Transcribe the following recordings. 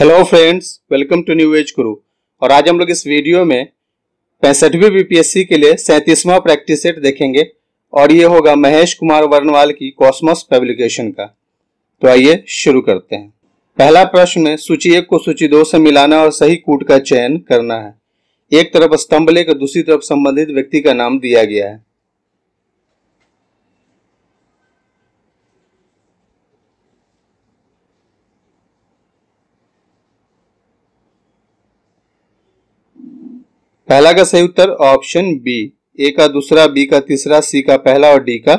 Hello friends, welcome to new age गुरु। और आज हम लोग इस वीडियो में 65वीं बीपीएससी के लिए 37वां प्रैक्टिस सेट देखेंगे और ये होगा महेश कुमार वर्णवाल की कॉस्मोस पब्लिकेशन का। तो आइए शुरू करते हैं। पहला प्रश्न में सूची 1 को सूची 2 से मिलाना और सही कूट का चयन करना है। एक तरफ स्तंभ लेख, दूसरी तरफ संबंधित व्यक्ति का नाम दिया गया है। पहला का सही उत्तर ऑप्शन बी, ए का दूसरा, बी का तीसरा, सी का पहला और डी का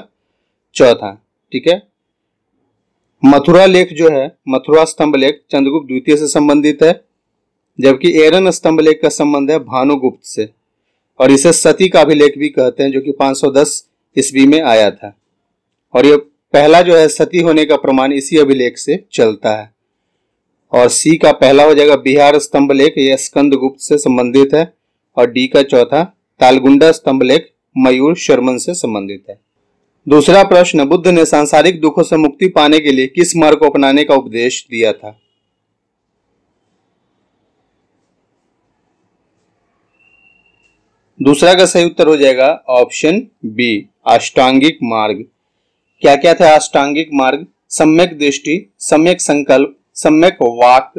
चौथा। ठीक है। मथुरा लेख जो है, मथुरा स्तंभ लेख चंद्रगुप्त द्वितीय से संबंधित है, जबकि एरन स्तंभ लेख का संबंध है भानुगुप्त से और इसे सती का अभिलेख भी कहते हैं, जो कि 510 ईस्वी में आया था और यह पहला जो है सती होने का प्रमाण इसी अभिलेख से चलता है। और सी का पहला हो जाएगा बिहार स्तंभ लेख, यह स्कंदगुप्त से संबंधित है और डी का चौथा तालगुंडा स्तंभ लेख मयूर शर्मन से संबंधित है। दूसरा प्रश्न, बुद्ध ने सांसारिक दुखों से मुक्ति पाने के लिए किस मार्ग को अपनाने का उपदेश दिया था? दूसरा का सही उत्तर हो जाएगा ऑप्शन बी, अष्टांगिक मार्ग। क्या क्या था अष्टांगिक मार्ग? सम्यक दृष्टि, सम्यक संकल्प, सम्यक वाक,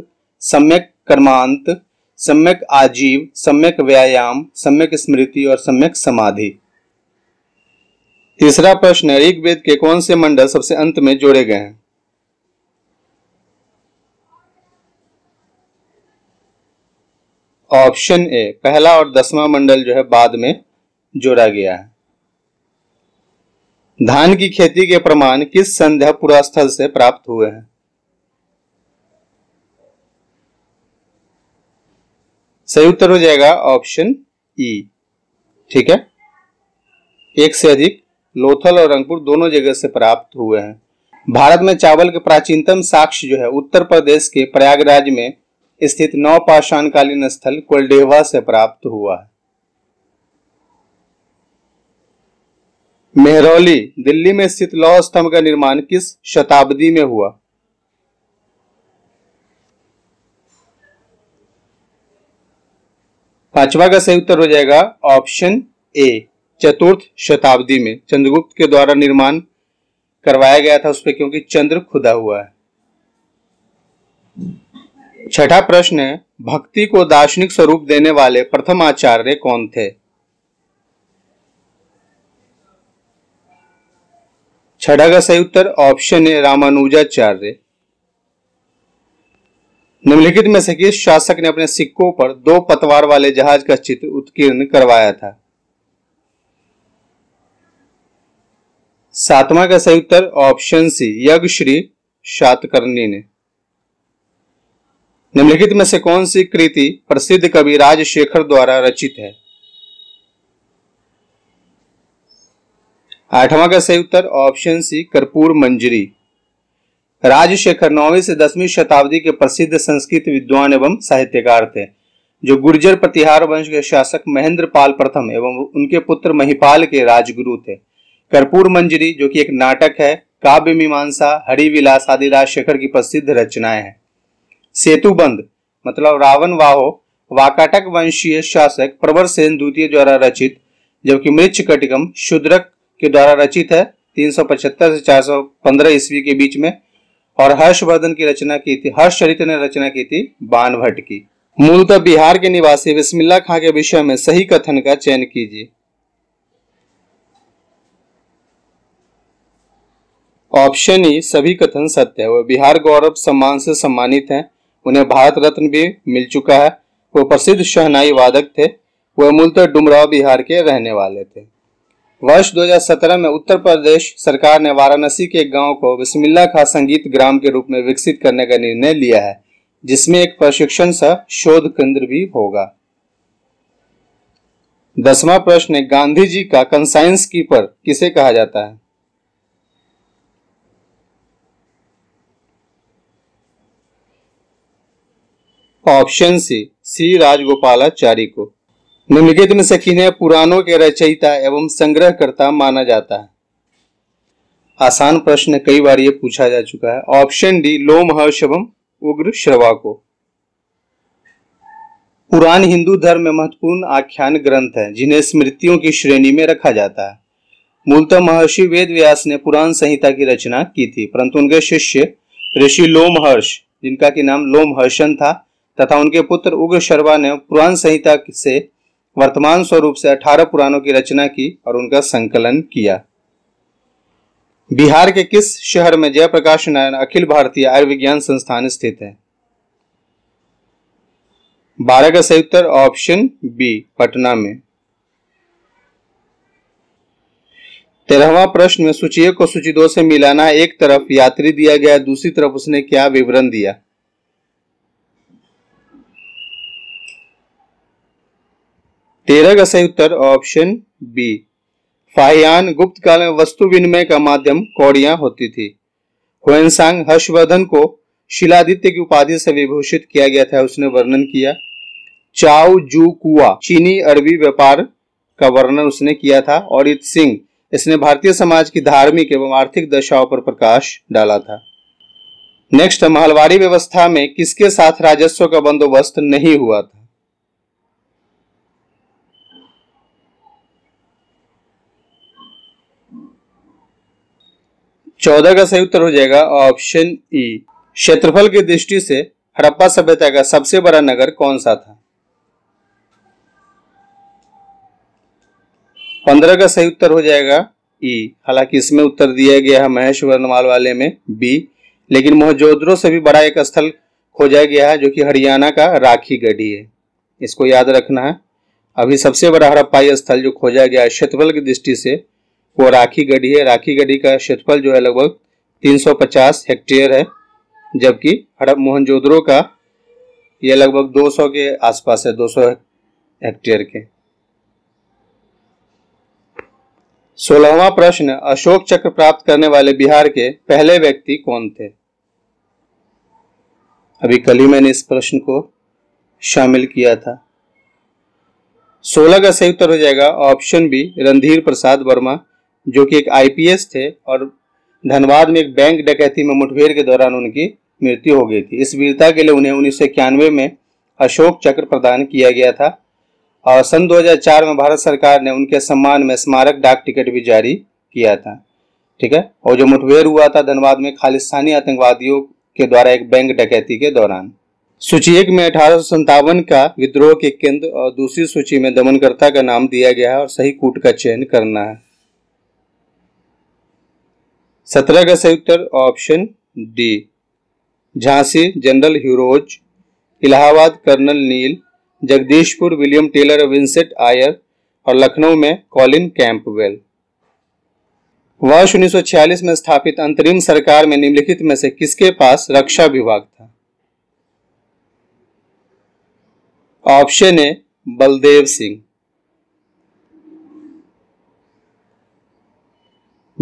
सम्यक कर्मांत, सम्यक आजीव, सम्यक व्यायाम, सम्यक स्मृति और सम्यक समाधि। तीसरा प्रश्न, ऋग्वेद के कौन से मंडल सबसे अंत में जोड़े गए हैं? ऑप्शन ए, पहला और 10वां मंडल जो है बाद में जोड़ा गया है। धान की खेती के प्रमाण किस संध्या पुरास्थल से प्राप्त हुए हैं? सही उत्तर हो जाएगा ऑप्शन ई। ठीक है। एक से अधिक लोथल और रंगपुर दोनों जगह से प्राप्त हुए हैं। भारत में चावल के प्राचीनतम साक्ष्य जो है उत्तर प्रदेश के प्रयागराज में स्थित नौपाषाणकालीन स्थल कोलडेहवा से प्राप्त हुआ है। मेहरौली दिल्ली में स्थित लौह स्तंभ का निर्माण किस शताब्दी में हुआ? पांचवा का सही उत्तर हो जाएगा ऑप्शन ए, चतुर्थ शताब्दी में चंद्रगुप्त के द्वारा निर्माण करवाया गया था, उस पर क्योंकि चंद्र खुदा हुआ है। छठा प्रश्न है, भक्ति को दार्शनिक स्वरूप देने वाले प्रथम आचार्य कौन थे? छठा का सही उत्तर ऑप्शन ए, रामानुजाचार्य। निम्नलिखित में से किस शासक ने अपने सिक्कों पर 2 पतवार वाले जहाज का चित्र उत्कीर्ण करवाया था? सातवां का सही उत्तर ऑप्शन सी, यज्ञश्री शातकर्णी ने। निम्नलिखित में से कौन सी कृति प्रसिद्ध कवि राजशेखर द्वारा रचित है? आठवां का सही उत्तर ऑप्शन सी, कर्पूर मंजरी। राजशेखर 9वीं से 10वीं शताब्दी के प्रसिद्ध संस्कृत विद्वान एवं साहित्यकार थे, जो गुर्जर प्रतिहार वंश के शासक महेंद्र पाल प्रथम एवं उनके पुत्र महिपाल के राजगुरु थे। कर्पूर मंजरी जो कि एक नाटक है, काव्य मीमांसा, हरिविलास आदि राजशेखर की प्रसिद्ध रचनाएं हैं। सेतुबंध मतलब रावण वाहो वाकाटक वंशीय शासक प्रवर सेन द्वितीय द्वारा रचित, जबकि मृच्छकटिकम शूद्रक के द्वारा रचित है 375 से 415 ईस्वी के बीच में, और हर्षवर्धन की रचना की थी, हर्षचरित्र ने रचना की थी बाणभट्ट की। मूलतः बिहार के निवासी बिस्मिल्लाह खां के विषय में सही कथन का चयन कीजिए। ऑप्शन ई, सभी कथन सत्य है। वह बिहार गौरव सम्मान से सम्मानित हैं, उन्हें भारत रत्न भी मिल चुका है। वो प्रसिद्ध शहनाई वादक थे। वह मूलतः डुमराव बिहार के रहने वाले थे। वर्ष 2017 में उत्तर प्रदेश सरकार ने वाराणसी के एक गाँव को बिस्मिल्लाह खां संगीत ग्राम के रूप में विकसित करने का निर्णय लिया है, जिसमें एक प्रशिक्षण सह शोध केंद्र भी होगा। 10वां प्रश्न, गांधी जी का कंसाइंस कीपर किसे कहा जाता है? ऑप्शन सी, सी राजगोपालाचारी को। निम्नलिखित में से किन्हें पुराणों के रचयिता एवं संग्रहकर्ता माना जाता है? आसान प्रश्न, कई बार ये पूछा जा चुका है। ऑप्शन डी, लोमहर्ष एवं उग्र श्रवा को। पुराण हिंदू धर्म में महत्वपूर्ण आख्यान ग्रंथ हैं, जिन्हें स्मृतियों की श्रेणी में रखा जाता है। मूलतः महर्षि वेदव्यास ने पुराण संहिता की रचना की थी, परंतु उनके शिष्य ऋषि लोमहर्ष, जिनका की नाम लोमहर्षण था, तथा उनके पुत्र उग्रशर्वा ने पुराण संहिता से वर्तमान स्वरूप से 18 पुराणों की रचना की और उनका संकलन किया। बिहार के किस शहर में जयप्रकाश नारायण अखिल भारतीय आयुर्विज्ञान संस्थान स्थित है? 12 का सही उत्तर ऑप्शन बी, पटना में। 13वां प्रश्न में सूची 1 को सूची 2 से मिलाना। एक तरफ यात्री दिया गया, दूसरी तरफ उसने क्या विवरण दिया? का सही उत्तर ऑप्शन बी, फाहियान। गुप्त काल में वस्तु विनिमय का माध्यम कौड़ियां होती थी। हुएनसांग हर्षवर्धन को शिलादित्य की उपाधि से विभूषित किया गया था, उसने वर्णन किया। चाओ जू कुआ चीनी अरबी व्यापार का वर्णन उसने किया था। और इत सिंह, इसने भारतीय समाज की धार्मिक एवं आर्थिक दशाओं पर प्रकाश डाला था। नेक्स्ट, महलवारी व्यवस्था में किसके साथ राजस्व का बंदोबस्त नहीं हुआ था? चौदह का सही उत्तर हो जाएगा ऑप्शन ई। क्षेत्रफल की दृष्टि से हड़प्पा सभ्यता का सबसे बड़ा नगर कौन सा था? 15 का सही उत्तर हो जाएगा ई। हालांकि इसमें उत्तर दिया गया है महेश वर्णमाल वाले में बी, लेकिन मोहनजोदड़ो से भी बड़ा एक स्थल खोजा गया है, जो कि हरियाणा का राखी गढ़ी है। इसको याद रखना है। अभी सबसे बड़ा हड़प्पाई स्थल जो खोजा गया है क्षेत्रफल की दृष्टि से, वो राखी गढ़ी है। राखी गढ़ी का क्षेत्रफल जो है लगभग 350 हेक्टेयर है, जबकि मोहनजोदड़ो का यह लगभग 200 के आसपास है, 200 हेक्टेयर के। 16वां प्रश्न, अशोक चक्र प्राप्त करने वाले बिहार के पहले व्यक्ति कौन थे? अभी कल ही मैंने इस प्रश्न को शामिल किया था। 16 का सही उत्तर हो जाएगा ऑप्शन बी, रणधीर प्रसाद वर्मा, जो कि एक आईपीएस थे और धनबाद में एक बैंक डकैती में मुठभेड़ के दौरान उनकी मृत्यु हो गई थी। इस वीरता के लिए उन्हें 1991 में अशोक चक्र प्रदान किया गया था और सन 2004 में भारत सरकार ने उनके सम्मान में स्मारक डाक टिकट भी जारी किया था। ठीक है। और जो मुठभेड़ हुआ था धनबाद में खालिस्तानी आतंकवादियों के द्वारा एक बैंक डकैती के दौरान। सूची 1 में 1857 का विद्रोह के केंद्र और दूसरी सूची में दमनकर्ता का नाम दिया गया है और सही कूट का चयन करना है। 17 का सही उत्तर option D, Jhansi general Hugh Rose, Allahabad colonel Neill, Jagdishpur William Taylor Vincent Eyre और लखनऊ में कॉलिन कैंपवेल। वर्ष 1946 में स्थापित अंतरिम सरकार में निम्नलिखित में से किसके पास रक्षा विभाग था? Option A, Baldev Singh.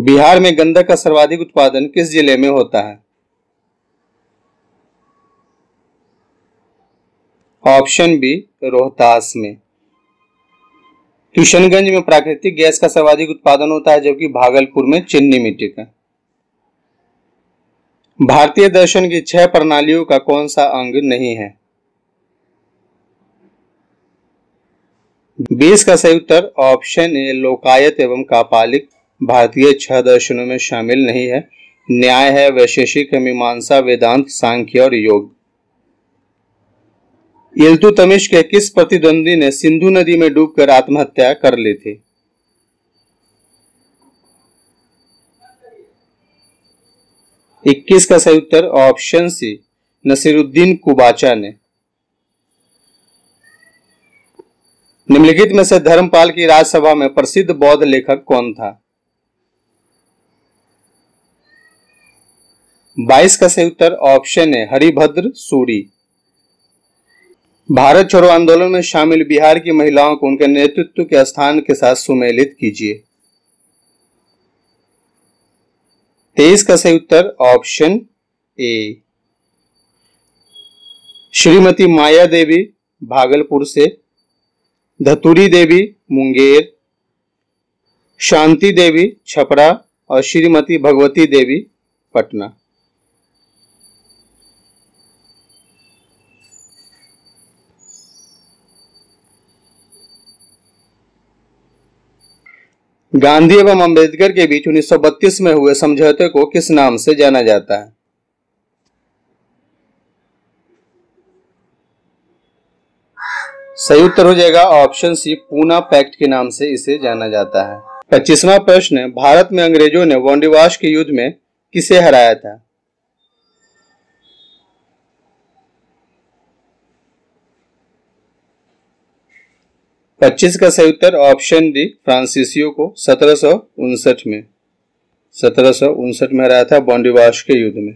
बिहार में गंधक का सर्वाधिक उत्पादन किस जिले में होता है? ऑप्शन बी, रोहतास में। किशनगंज में प्राकृतिक गैस का सर्वाधिक उत्पादन होता है, जबकि भागलपुर में चिन्नी मिट्टी का। भारतीय दर्शन की 6 प्रणालियों का कौन सा अंग नहीं है? 20 का सही उत्तर ऑप्शन ए, लोकायत एवं कापालिक भारतीय 6 दर्शनों में शामिल नहीं है। न्याय है, वैशेषिक, मीमांसा, वेदांत, सांख्य और योग। इल्तुतमिश के किस प्रतिद्वंदी ने सिंधु नदी में डूबकर आत्महत्या कर ली थी? इक्कीस का सही उत्तर ऑप्शन सी, नसीरुद्दीन कुबाचा ने। निम्नलिखित में से धर्मपाल की राज्यसभा में प्रसिद्ध बौद्ध लेखक कौन था? 22 का सही उत्तर ऑप्शन है, हरिभद्र सूरी। भारत छोड़ो आंदोलन में शामिल बिहार की महिलाओं को उनके नेतृत्व के स्थान के साथ सुमेलित कीजिए। 23 का सही उत्तर ऑप्शन ए, श्रीमती माया देवी भागलपुर से, धतूरी देवी मुंगेर, शांति देवी छपरा और श्रीमती भगवती देवी पटना। गांधी एवं अंबेडकर के बीच 1932 में हुए समझौते को किस नाम से जाना जाता है? सही उत्तर हो जाएगा ऑप्शन सी, पूना पैक्ट के नाम से इसे जाना जाता है। 25वां प्रश्न, भारत में अंग्रेजों ने वोंडीवाश के युद्ध में किसे हराया था? पच्चीस का सही उत्तर ऑप्शन डी, फ्रांसीसियो को 1759 में 1759 में हराया था बॉन्डीवाश के युद्ध में।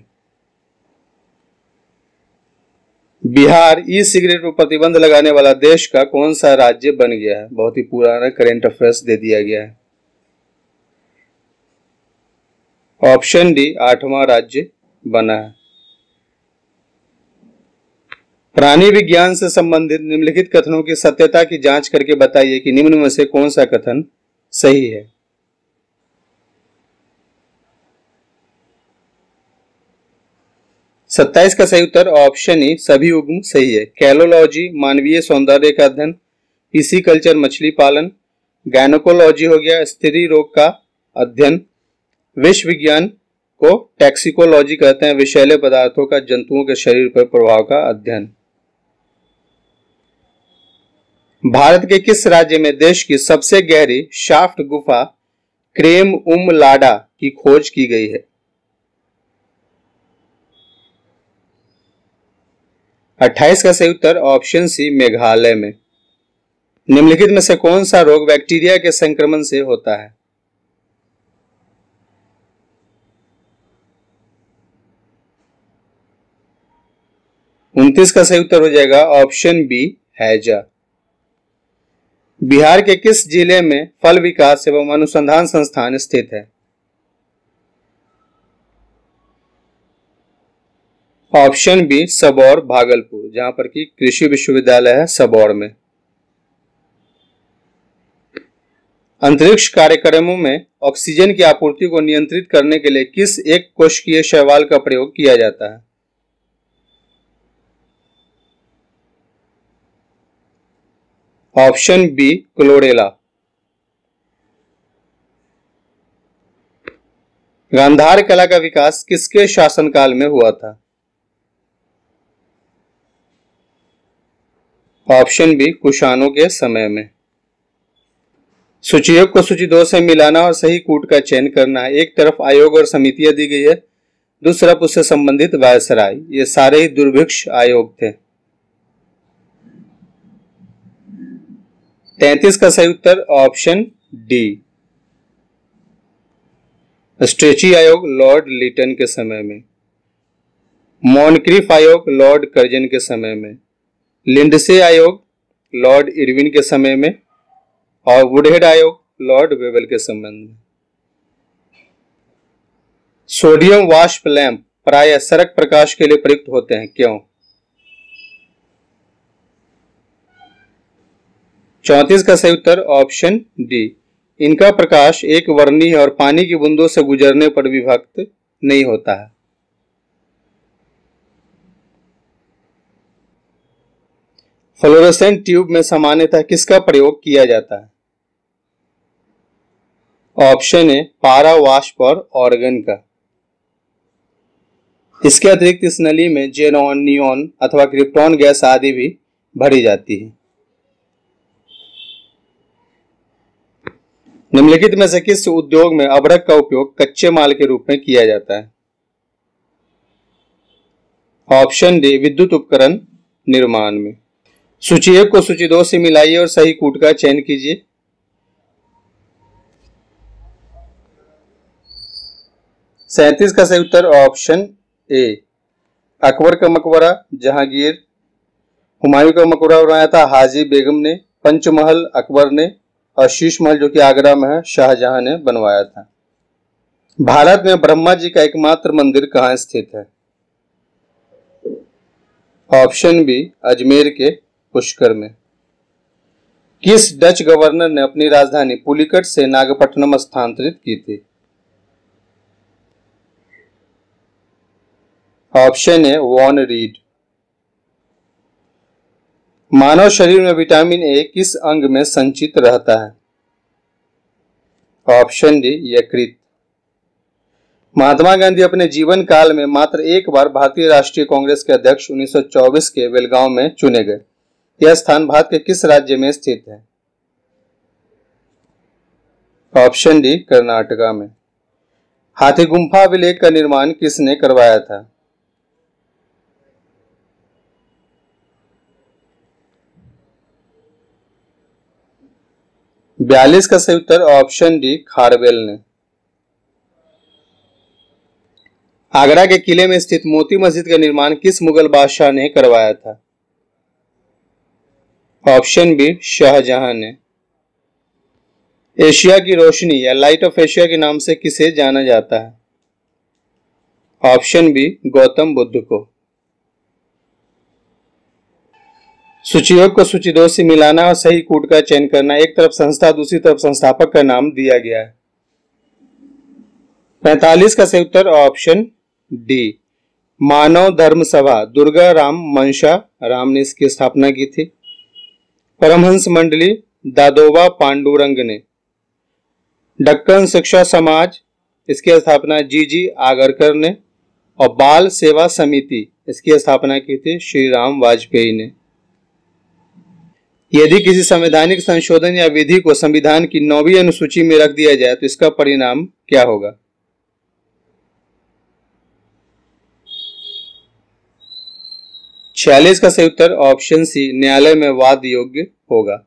बिहार ई सिगरेट पर प्रतिबंध लगाने वाला देश का कौन सा राज्य बन गया है? बहुत ही पुराना करेंट अफेयर्स दे दिया गया है। ऑप्शन डी 8वां राज्य बना है। प्राणी विज्ञान से संबंधित निम्नलिखित कथनों की सत्यता की जांच करके बताइए कि निम्न में से कौन सा कथन सही है। सत्ताइस का सही उत्तर ऑप्शन ई सभी युग्म सही है। कैलोलॉजी मानवीय सौंदर्य का अध्ययन, पीसी कल्चर मछली पालन, गायनोकोलॉजी हो गया स्त्री रोग का अध्ययन, विष विज्ञान को टैक्सिकोलॉजी कहते हैं, विषैले पदार्थों का जंतुओं के शरीर पर प्रभाव का अध्ययन। भारत के किस राज्य में देश की सबसे गहरी शाफ्ट गुफा क्रेम उम लाडा की खोज की गई है? 28 का सही उत्तर ऑप्शन सी मेघालय में। निम्नलिखित में से कौन सा रोग बैक्टीरिया के संक्रमण से होता है? उनतीस का सही उत्तर हो जाएगा ऑप्शन बी हैजा। बिहार के किस जिले में फल विकास एवं अनुसंधान संस्थान स्थित है? ऑप्शन बी सबौर भागलपुर, जहां पर की कृषि विश्वविद्यालय है सबौर में। अंतरिक्ष कार्यक्रमों में ऑक्सीजन की आपूर्ति को नियंत्रित करने के लिए किस एक कोशिकीय शैवाल का प्रयोग किया जाता है? Option B chlorella. गांधार कला का विकास किसके शासनकाल में हुआ था? ऑप्शन बी कुषाणों के समय में। सूचीयोग को सूची 2 से मिलाना और सही कूट का चयन करना है। एक तरफ आयोग और समितियां दी गई है, दूसरा उससे संबंधित वायसराय, ये सारे ही दुर्भिक्ष आयोग थे। 33 का सही उत्तर ऑप्शन डी स्ट्रेची आयोग लॉर्ड लिटन के समय में, मॉनक्रीफ आयोग लॉर्ड कर्जन के समय में, लिंडसे आयोग लॉर्ड इरविन के समय में और वुडहेड आयोग लॉर्ड वेबल के संबंध में। सोडियम वाष्प लैंप प्रायः सरक प्रकाश के लिए प्रयुक्त होते हैं, क्यों? 34 का सही उत्तर ऑप्शन डी, इनका प्रकाश एक वर्णी है और पानी की बूंदों से गुजरने पर विभक्त नहीं होता है। 5 फ्लोरोसेंट ट्यूब में सामान्यतः किसका प्रयोग किया जाता है? ऑप्शन ए पारा वाष्प और ऑर्गन का। इसके अतिरिक्त इस नली में जेनॉन, नियॉन अथवा क्रिप्टॉन गैस आदि भी भरी जाती है। निम्नलिखित में से किस उद्योग में अभ्रक का उपयोग कच्चे माल के रूप में किया जाता है? ऑप्शन डी विद्युत उपकरण निर्माण में। सूची 1 को सूची 2 से मिलाइए और सही कूट का चयन कीजिए। सैंतीस का सही उत्तर ऑप्शन ए अकबर का मकबरा जहांगीर, हुमायूं का मकबरा बनाया था हाजी बेगम ने, पंचमहल अकबर ने और शीश महल जो कि आगरा में है शाहजहां ने बनवाया था। भारत में ब्रह्मा जी का एकमात्र मंदिर कहाँ स्थित है? ऑप्शन बी अजमेर के पुष्कर में। किस डच गवर्नर ने अपनी राजधानी पुलिकट से नागपट्टनम स्थानांतरित की थी? Option A von read. मानव शरीर में विटामिन ए किस अंग में संचित रहता है? ऑप्शन डी यकृत। महात्मा गांधी अपने जीवन काल में मात्र एक बार भारतीय राष्ट्रीय कांग्रेस के अध्यक्ष 1924 के बेलगांव में चुने गए। यह स्थान भारत के किस राज्य में स्थित है? ऑप्शन डी कर्नाटका में। हाथी गुम्फा अभिलेख का निर्माण किसने करवाया था? बयालीस का सही उत्तर ऑप्शन डी खारवेल ने। आगरा के किले में स्थित मोती मस्जिद का निर्माण किस मुगल बादशाह ने करवाया था? ऑप्शन बी शाहजहां ने। एशिया की रोशनी या लाइट ऑफ एशिया के नाम से किसे जाना जाता है? ऑप्शन बी गौतम बुद्ध को। सूचीयोग को सूची दो से मिलाना और सही कूट का चयन करना। एक तरफ संस्था, दूसरी तरफ संस्थापक का नाम दिया गया है। 45 का सही उत्तर ऑप्शन डी मानव धर्म सभा दुर्गा राम मंशा राम ने इसकी स्थापना की थी। परमहंस मंडली दादोबा पांडुरंग ने। डक्कन शिक्षा समाज इसकी स्थापना जी आगरकर ने। और बाल सेवा समिति इसकी स्थापना की थी श्री राम वाजपेयी ने। यदि किसी संवैधानिक संशोधन या विधि को संविधान की 9वीं अनुसूची में रख दिया जाए तो इसका परिणाम क्या होगा? छियालीस का सही उत्तर ऑप्शन सी न्यायालय में वाद योग्य होगा।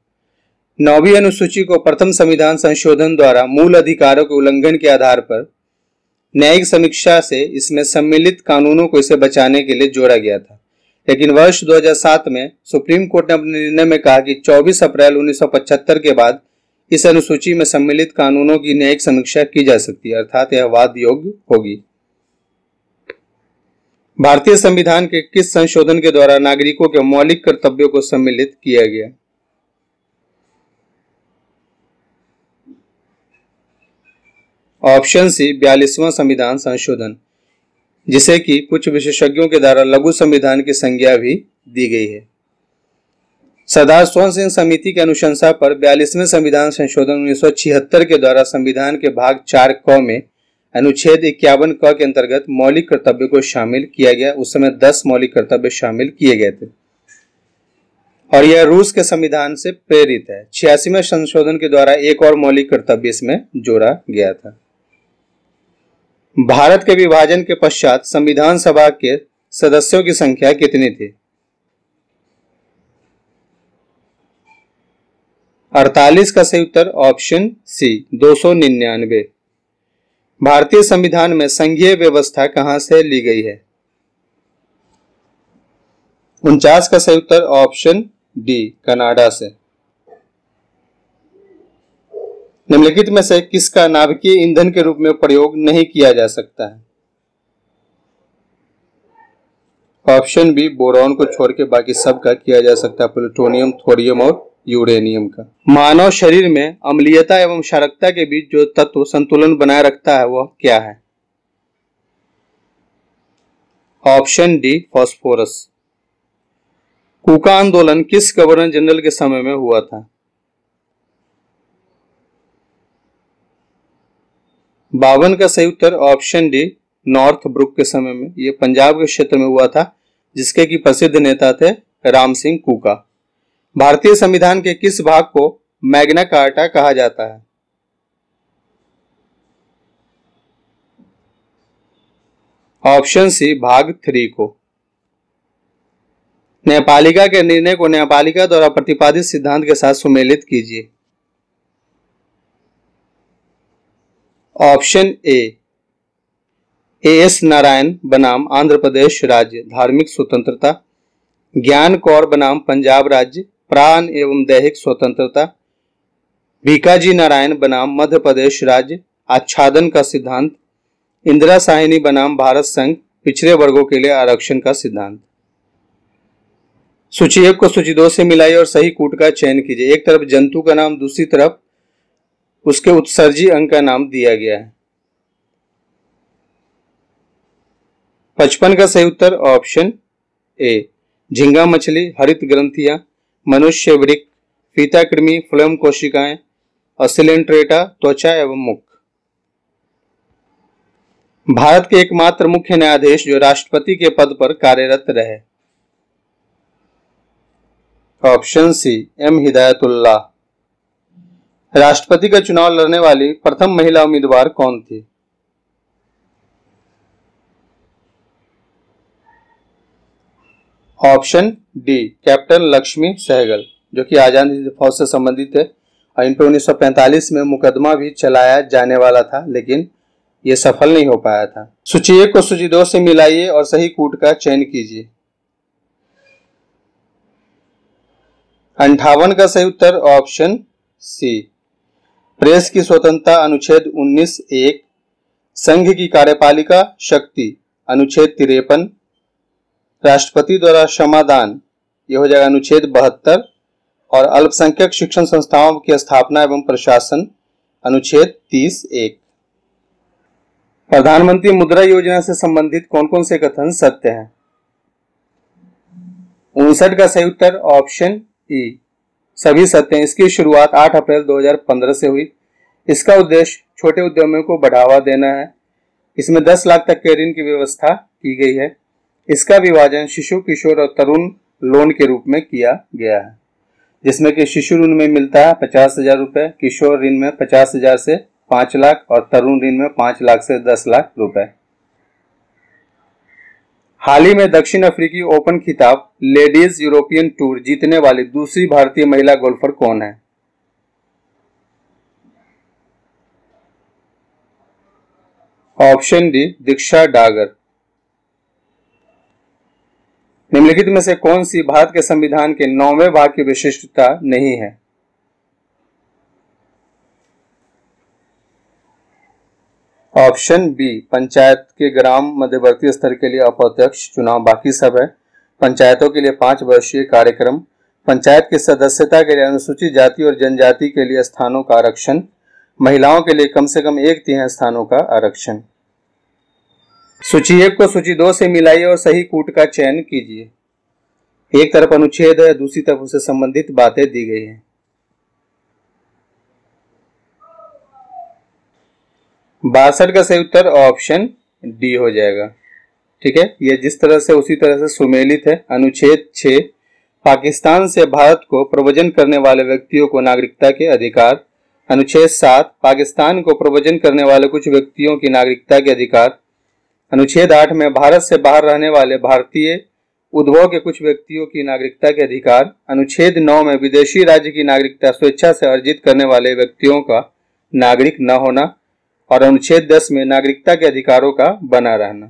9वीं अनुसूची को प्रथम संविधान संशोधन द्वारा मूल अधिकारों के उल्लंघन के आधार पर न्यायिक समीक्षा से इसमें सम्मिलित कानूनों को इसे बचाने के लिए जोड़ा गया था, लेकिन वर्ष 2007 में सुप्रीम कोर्ट ने अपने निर्णय में कहा कि 24 अप्रैल 1975 के बाद इस अनुसूची में सम्मिलित कानूनों की न्यायिक समीक्षा की जा सकती है, अर्थात यह वाद योग्य होगी। भारतीय संविधान के किस संशोधन के द्वारा नागरिकों के मौलिक कर्तव्यों को सम्मिलित किया गया? ऑप्शन सी 42वां संविधान संशोधन, जिसे कि कुछ विशेषज्ञों के द्वारा लघु संविधान की संज्ञा भी दी गई है। सरदार सोहन सिंह समिति के अनुशंसा पर 42वें संविधान संशोधन 1976 के द्वारा संविधान के भाग 4 क में अनुच्छेद 51 क के अंतर्गत मौलिक कर्तव्य को शामिल किया गया। उस समय 10 मौलिक कर्तव्य शामिल किए गए थे और यह रूस के संविधान से प्रेरित है। 86वें संशोधन के द्वारा एक और मौलिक कर्तव्य इसमें जोड़ा गया था। भारत के विभाजन के पश्चात संविधान सभा के सदस्यों की संख्या कितनी थी? 48 का सही उत्तर ऑप्शन सी 299। भारतीय संविधान में संघीय व्यवस्था कहां से ली गई है? 49 का सही उत्तर ऑप्शन डी कनाडा से। निम्नलिखित में से किसका नाभिकीय ईंधन के रूप में प्रयोग नहीं किया जा सकता है? ऑप्शन बी बोरॉन को छोड़ के बाकी सब का किया जा सकता है, प्लूटोनियम, थोरियम और यूरेनियम का। मानव शरीर में अम्लीयता एवं क्षारकता के बीच जो तत्व संतुलन बनाए रखता है वह क्या है? Option D phosphorus. कूका आंदोलन किस गवर्नर जनरल के समय में हुआ था? 52 का सही उत्तर ऑप्शन डी नॉर्थ ब्रुक के समय में। ये पंजाब के क्षेत्र में हुआ था, जिसके की प्रसिद्ध नेता थे राम सिंह कूका। भारतीय संविधान के किस भाग को मैग्ना कार्टा कहा जाता है? ऑप्शन सी भाग 3 को। न्यायपालिका के निर्णय को न्यायपालिका द्वारा प्रतिपादित सिद्धांत के साथ सुमेलित कीजिए। ऑप्शन ए एस नारायण बनाम आंध्र प्रदेश राज्य धार्मिक स्वतंत्रता, ज्ञान कौर बनाम पंजाब राज्य प्राण एवं दैहिक स्वतंत्रता, भीकाजी नारायण बनाम मध्य प्रदेश राज्य आच्छादन का सिद्धांत, इंदिरा साहिनी बनाम भारत संघ पिछड़े वर्गों के लिए आरक्षण का सिद्धांत। सूची 1 को सूची 2 से मिलाइए और सही कूट का चयन कीजिए। एक तरफ जंतु का नाम, दूसरी तरफ उसके उत्सर्जी अंग का नाम दिया गया है। 55 का सही उत्तर ऑप्शन ए झींगा मछली, हरित ग्रंथियां, मनुष्य वृक्क, फीता कृमि, फ्लोएम कोशिकाएं, असिलेंट्रेटा त्वचा एवं मुख। भारत के एकमात्र मुख्य न्यायाधीश जो राष्ट्रपति के पद पर कार्यरत रहे। Option C M Hidayatullah. राष्ट्रपति का चुनाव लड़ने वाली प्रथम महिला उम्मीदवार कौन थी? Option D captain Lakshmi Sahgal, जो कि आजाद फौज से संबंधित है और इन पर 1945 में मुकदमा भी चलाया जाने वाला था, लेकिन ये सफल नहीं हो पाया था। सूची 1 को सूची 2 से मिलाइए और सही कूट का चयन कीजिए। 58 का सही उत्तर ऑप्शन सी। प्रेस की स्वतंत्रता अनुच्छेद 19(1), संघ की कार्यपालिका शक्ति अनुच्छेद 53, राष्ट्रपति द्वारा क्षमादान यह हो जाएगा अनुच्छेद 72 और अल्पसंख्यक शिक्षण संस्थाओं की स्थापना एवं प्रशासन अनुच्छेद 30(1)। प्रधानमंत्री मुद्रा योजना से संबंधित कौन कौन से कथन सत्य हैं? 59 का सही उत्तर ऑप्शन ई सभी सत्य हैं। इसकी शुरुआत 8 अप्रैल 2015 से हुई। इसका उद्देश्य छोटे उद्यमियों को बढ़ावा देना है। इसमें 10 लाख तक के ऋण की व्यवस्था की गई है। इसका विभाजन शिशु, किशोर और तरुण लोन के रूप में किया गया है, जिसमें कि शिशु ऋण में मिलता है 50,000 रुपये, किशोर ऋण में 50,000 से 5 लाख और तरुण ऋण में 5 लाख से 10 लाख रुपए। हाल ही में दक्षिण अफ्रीकी ओपन खिताब लेडीज यूरोपियन टूर जीतने वाली दूसरी भारतीय महिला गोल्फर कौन है? Option D Diksha Dagar. निम्नलिखित में से कौन सी भारत के संविधान के 9वें भाग की विशिष्टता नहीं है? ऑप्शन बी पंचायत के ग्राम मध्यवर्ती स्तर के लिए अप्रत्यक्ष चुनाव, बाकी सब है। पंचायतों के लिए 5 वर्षीय कार्यक्रम, पंचायत की सदस्यता के लिए अनुसूचित जाति और जनजाति के लिए स्थानों का आरक्षण, महिलाओं के लिए कम से कम 1/3 स्थानों का आरक्षण। सूची 1 को सूची 2 से मिलाइए और सही कूट का चयन कीजिए। एक तरफ अनुच्छेद है, दूसरी तरफ उससे संबंधित बातें दी गई हैं। 62 का सही उत्तर ऑप्शन डी हो जाएगा। ठीक है, यह जिस तरह से उसी तरह से सुमेलित है। अनुच्छेद 6 पाकिस्तान से भारत को प्रवचन करने वाले व्यक्तियों को नागरिकता के अधिकार, अनुच्छेद 7 पाकिस्तान को प्रवचन करने वाले कुछ व्यक्तियों की नागरिकता के अधिकार, अनुच्छेद 8 में भारत से बाहर रहने वाले भारतीय उद्भव के कुछ व्यक्तियों की नागरिकता के अधिकार, अनुच्छेद 9 में विदेशी राज्य की नागरिकता स्वेच्छा से अर्जित करने वाले व्यक्तियों का नागरिक न होना और अनुच्छेद 10 में नागरिकता के अधिकारों का बना रहना।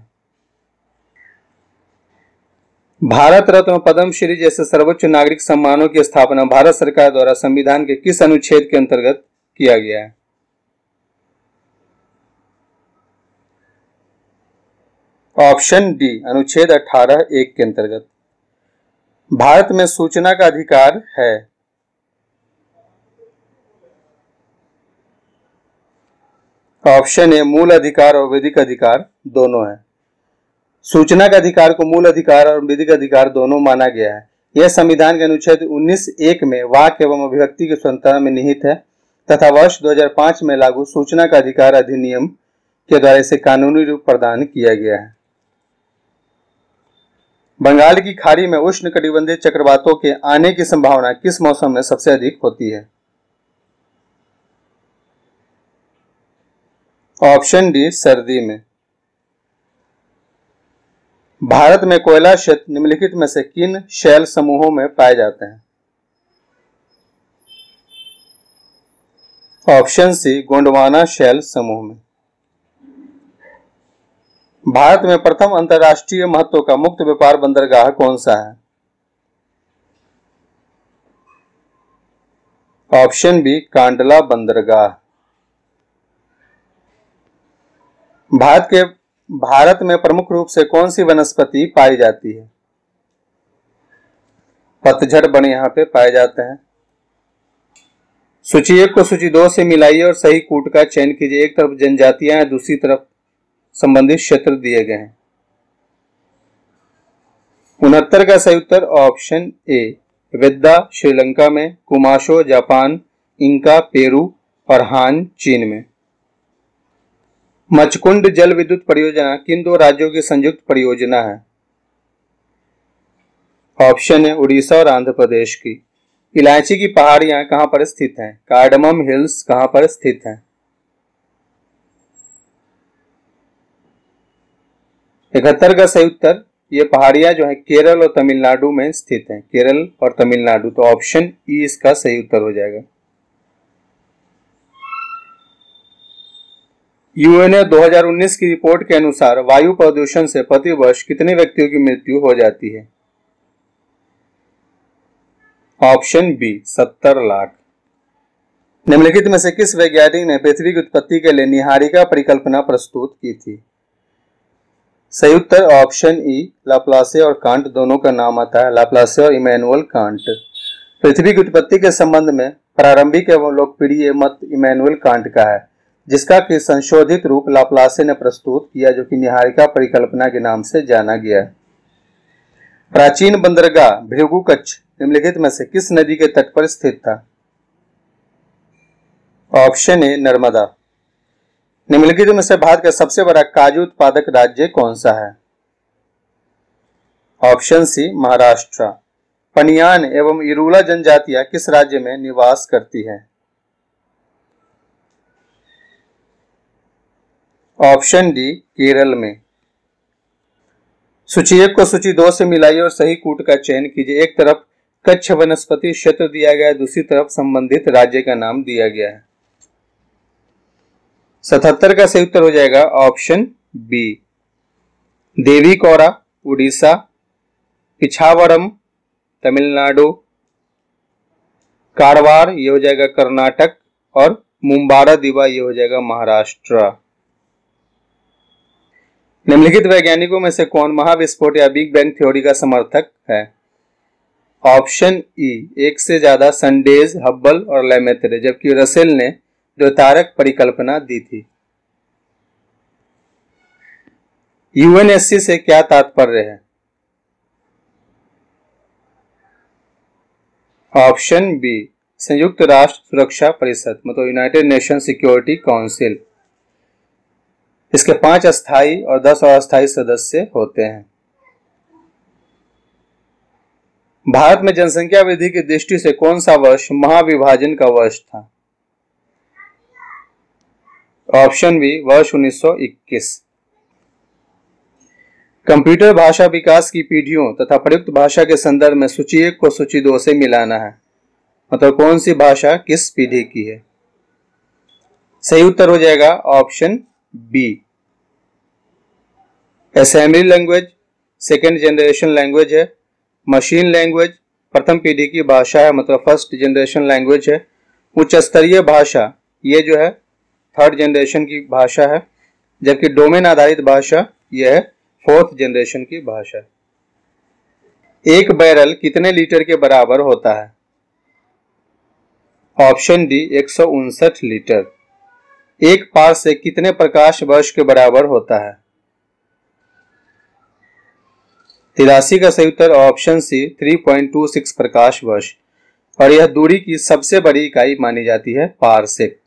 भारत रत्न पद्मश्री जैसे सर्वोच्च नागरिक सम्मानों की स्थापना भारत सरकार द्वारा संविधान के किस अनुच्छेद के अंतर्गत किया गया है? ऑप्शन डी अनुच्छेद 18(1) के अंतर्गत। भारत में सूचना का अधिकार है। ऑप्शन ए मूल अधिकार और वैदिक अधिकार दोनों है। सूचना का अधिकार को मूल अधिकार और वैदिक अधिकार दोनों माना गया है। यह संविधान के अनुच्छेद 19(1) में वाक्य एवं अभिव्यक्ति की स्वतंत्रता में निहित है तथा वर्ष 2005 में लागू सूचना का अधिकार अधिनियम के द्वारा इसे कानूनी रूप प्रदान किया गया है। बंगाल की खाड़ी में उष्णकटिबंधीय चक्रवातों के आने की संभावना किस मौसम में सबसे अधिक होती है? ऑप्शन डी सर्दी में। भारत में कोयला क्षेत्र निम्नलिखित में से किन शैल समूहों में पाए जाते हैं? ऑप्शन सी गोंडवाना शैल समूह में। भारत में प्रथम अंतर्राष्ट्रीय महत्व का मुक्त व्यापार बंदरगाह कौन सा है? ऑप्शन बी कांडला बंदरगाह। भारत में प्रमुख रूप से कौन सी वनस्पति पाई जाती है? पतझड़ बन यहाँ पे पाए जाते हैं। सूची 1 को सूची 2 से मिलाइए और सही कूट का चयन कीजिए। एक तरफ जनजातियां हैं, दूसरी तरफ संबंधित क्षेत्र दिए गए हैं। 69 का सही उत्तर ऑप्शन ए वेद्दा श्रीलंका में, कुमाशो जापान, इंका पेरू और हान चीन में। मचकुंड जल विद्युत परियोजना किन दो राज्यों की संयुक्त परियोजना है? ऑप्शन है उड़ीसा और आंध्र प्रदेश की। इलायची की पहाड़ियां कहां पर स्थित हैं? कार्डमम हिल्स कहां पर स्थित हैं? इकहत्तर का सही उत्तर, ये पहाड़ियां जो है केरल और तमिलनाडु में स्थित हैं, केरल और तमिलनाडु, तो ऑप्शन ई इसका सही उत्तर हो जाएगा। यूएनए 2019 की रिपोर्ट के अनुसार वायु प्रदूषण से प्रति वर्ष कितने व्यक्तियों की मृत्यु हो जाती है? Option B 70 lakh. निम्नलिखित में से किस वैज्ञानिक ने पृथ्वी की उत्पत्ति के लिए निहारिका परिकल्पना प्रस्तुत की थी? सही उत्तर ऑप्शन ई लाप्लासे और कांट, दोनों का नाम आता है, लाप्लासे और इमैनुअल कांट। पृथ्वी की उत्पत्ति के संबंध में प्रारंभिक एवं लोकप्रिय मत इमैनुअल कांट का है, जिसका कि संशोधित रूप लाप्लासे ने प्रस्तुत किया, जो कि निहारिका परिकल्पना के नाम से जाना गया है। प्राचीन बंदरगाह भृगु कच्छ निम्नलिखित में से किस नदी के तट पर स्थित था? Option A Narmada. निम्नलिखित में से भारत का सबसे बड़ा काजू उत्पादक राज्य कौन सा है? ऑप्शन सी महाराष्ट्र। पनियान एवं इरूला जनजातियां किस राज्य में निवास करती है? ऑप्शन डी केरल में। सूची एक को सूची दो से मिलाइए और सही कूट का चयन कीजिए। एक तरफ कच्छ वनस्पति क्षेत्र दिया गया है, दूसरी तरफ संबंधित राज्य का नाम दिया गया है। 77 का सही उत्तर हो जाएगा ऑप्शन बी। देवी कोरा उड़ीसा, पिछावरम तमिलनाडु, कारवार ये हो जाएगा कर्नाटक, और मुंबारा दिवा ये हो जाएगा महाराष्ट्र। निम्नलिखित वैज्ञानिकों में से कौन महाविस्फोट या बिग बैंग थ्योरी का समर्थक है? ऑप्शन ई एक से ज्यादा, संडेज, हब्बल और लैमेत्रे, जबकि रसेल ने द्वितारक परिकल्पना दी थी। यूएनएससी से क्या तात्पर्य है? ऑप्शन बी संयुक्त राष्ट्र सुरक्षा परिषद, मतलब यूनाइटेड नेशन सिक्योरिटी काउंसिल। इसके 5 अस्थायी और 10 अस्थायी सदस्य होते हैं। भारत में जनसंख्या वृद्धि की दृष्टि से कौन सा वर्ष महाविभाजन का वर्ष था? ऑप्शन बी वर्ष 1921। कंप्यूटर भाषा विकास की पीढ़ियों तथा प्रयुक्त भाषा के संदर्भ में सूची 1 को सूची 2 से मिलाना है, मतलब कौन सी भाषा किस पीढ़ी की है? सही उत्तर हो जाएगा option B. Assembly language second generation language है। मशीन लैंग्वेज प्रथम पीढ़ी की भाषा है, मतलब फर्स्ट जनरेशन लैंग्वेज है। उच्च स्तरीय भाषा ये जो है थर्ड जनरेशन की भाषा है, जबकि डोमेन आधारित भाषा यह है फोर्थ जनरेशन की भाषा। एक बैरल कितने लीटर के बराबर होता है? Option D 159 litre. एक पार से कितने प्रकाश वर्ष के बराबर होता है? 83 का सही उत्तर ऑप्शन सी 3.26 प्रकाश वर्ष, और यह दूरी की सबसे बड़ी इकाई मानी जाती है पारसेक।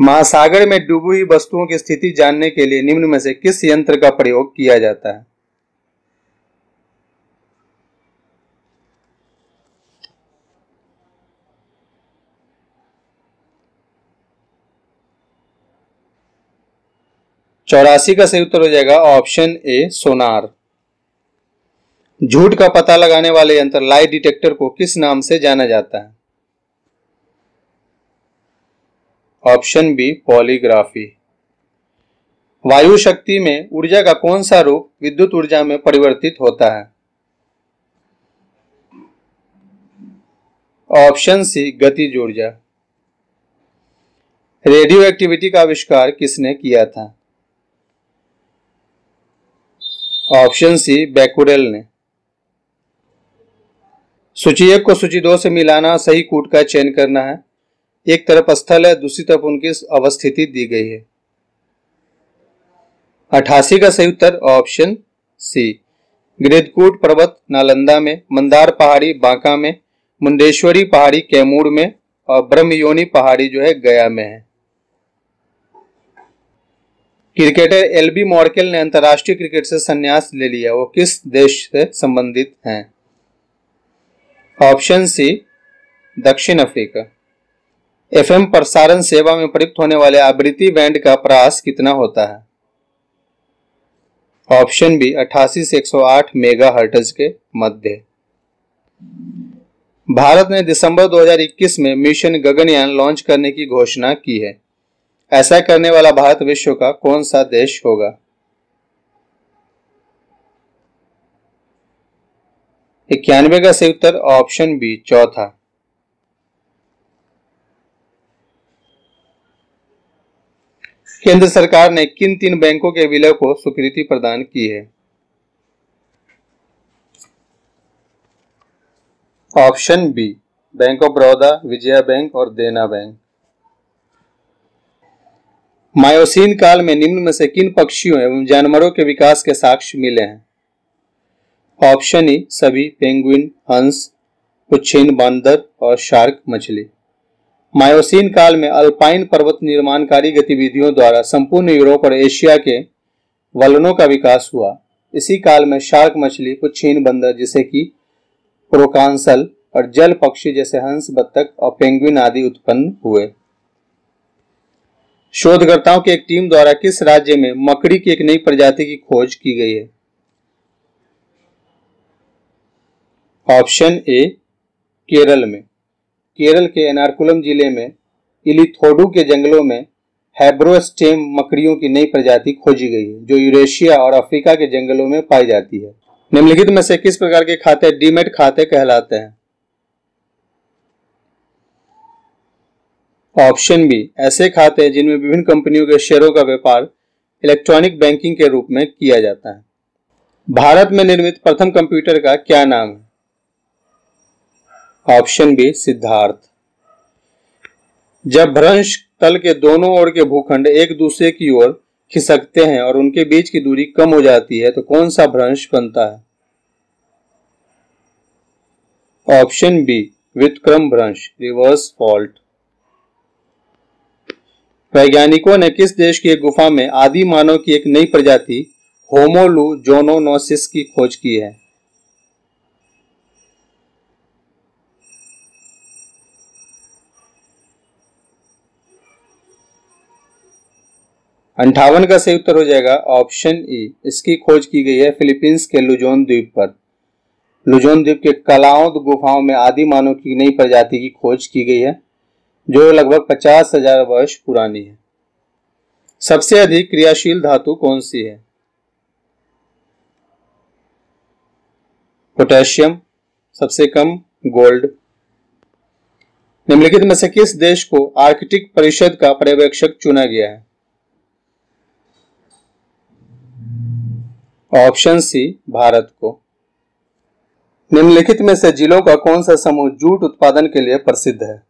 महासागर में डूबी हुई वस्तुओं की स्थिति जानने के लिए निम्न में से किस यंत्र का प्रयोग किया जाता है? चौरासी का सही उत्तर हो जाएगा ऑप्शन ए सोनार। झूठ का पता लगाने वाले यंत्र लाई डिटेक्टर को किस नाम से जाना जाता है? Option B polygraphy. वायु शक्ति में ऊर्जा का कौन सा रूप विद्युत ऊर्जा में परिवर्तित होता है? ऑप्शन सी गतिज ऊर्जा। रेडियो एक्टिविटी का आविष्कार किसने किया था? ऑप्शन सी बैक्यूरेल ने। सूची 1 को सूची 2 से मिलाना, सही कूट का चयन करना है। एक तरफ स्थल है, दूसरी तरफ उनकी अवस्थिति दी गई है। 88 का सही उत्तर ऑप्शन सी। गिरिधकूट पर्वत नालंदा में, मंदार पहाड़ी बांका में, मुंडेश्वरी पहाड़ी कैमूर में, और ब्रह्मयोनी पहाड़ी जो है गया में है। क्रिकेटर एलबी मॉर्केल ने अंतर्राष्ट्रीय क्रिकेट से संन्यास ले लिया, वो किस देश से संबंधित हैं? ऑप्शन सी दक्षिण अफ्रीका। एफएम प्रसारण सेवा में प्रयुक्त होने वाले आवृत्ति बैंड का परास कितना होता है? ऑप्शन बी 88 से 108 मेगाहर्ट्ज के मध्य। भारत ने दिसंबर 2021 में मिशन गगनयान लॉन्च करने की घोषणा की है। ऐसा करने वाला भारत विश्व का कौन सा देश होगा? 91 का सही उत्तर ऑप्शन बी चौथा। केंद्र सरकार ने किन 3 बैंकों के विलय को स्वीकृति प्रदान की है? Option B bank of Baroda, Vijaya bank और देना बैंक। मायोसीन काल में निम्न में से किन पक्षियों एवं जानवरों के विकास के साक्ष्य मिले हैं? ऑप्शन ई सभी पेंगुइन, हंस, पुच्छिन बांदर और शार्क मछली। मायोसीन काल में अल्पाइन पर्वत निर्माणकारी गतिविधियों द्वारा संपूर्ण यूरोप और एशिया के वलनों का विकास हुआ। इसी काल में शार्क मछली, पुच्छिन बंदर जिसे कि प्रोकांसल और जल पक्षी जैसे हंस, बत्तख और पेंगुइन आदि उत्पन्न हुए। शोधकर्ताओं की एक टीम द्वारा किस राज्य में मकड़ी की एक नई प्रजाति की खोज की गई है? ऑप्शन ए केरल में। केरल के एर्नाकुलम जिले में इलिथोडू के जंगलों में हैब्रोस्टेम मकड़ियों की नई प्रजाति खोजी गई है जो यूरेशिया और अफ्रीका के जंगलों में पाई जाती है। निम्नलिखित में से किस प्रकार के खाते डीमैट खाते कहलाते हैं? ऑप्शन बी ऐसे खाते जिनमें विभिन्न कंपनियों के शेयरों का व्यापार इलेक्ट्रॉनिक बैंकिंग के रूप में किया जाता है। भारत में निर्मित प्रथम कंप्यूटर का क्या नाम है? Option B Siddharth. जब भ्रंश तल के दोनों ओर के भूखंड एक दूसरे की ओर खिसकते हैं और उनके बीच की दूरी कम हो जाती है तो कौन सा भ्रंश बनता है? ऑप्शन बी व्युत्क्रम भ्रंश, रिवर्स फॉल्ट। वैज्ञानिकों ने किस देश की एक गुफा में आदि मानव की एक नई प्रजाति होमोलू जोनोनोसिस की खोज की है? अंठावन का सही उत्तर हो जाएगा ऑप्शन ई। इसकी खोज की गई है फिलीपींस के लुजोन द्वीप पर। लुजोन द्वीप के कलाउद गुफाओं में आदि मानव की नई प्रजाति की खोज की गई है जो लगभग 50,000 वर्ष पुरानी है। सबसे अधिक क्रियाशील धातु कौन सी है? पोटेशियम, सबसे कम गोल्ड। निम्नलिखित में से किस देश को आर्कटिक परिषद का पर्यवेक्षक चुना गया है? ऑप्शन सी भारत को। निम्नलिखित में से जिलों का कौन सा समूह जूट उत्पादन के लिए प्रसिद्ध है?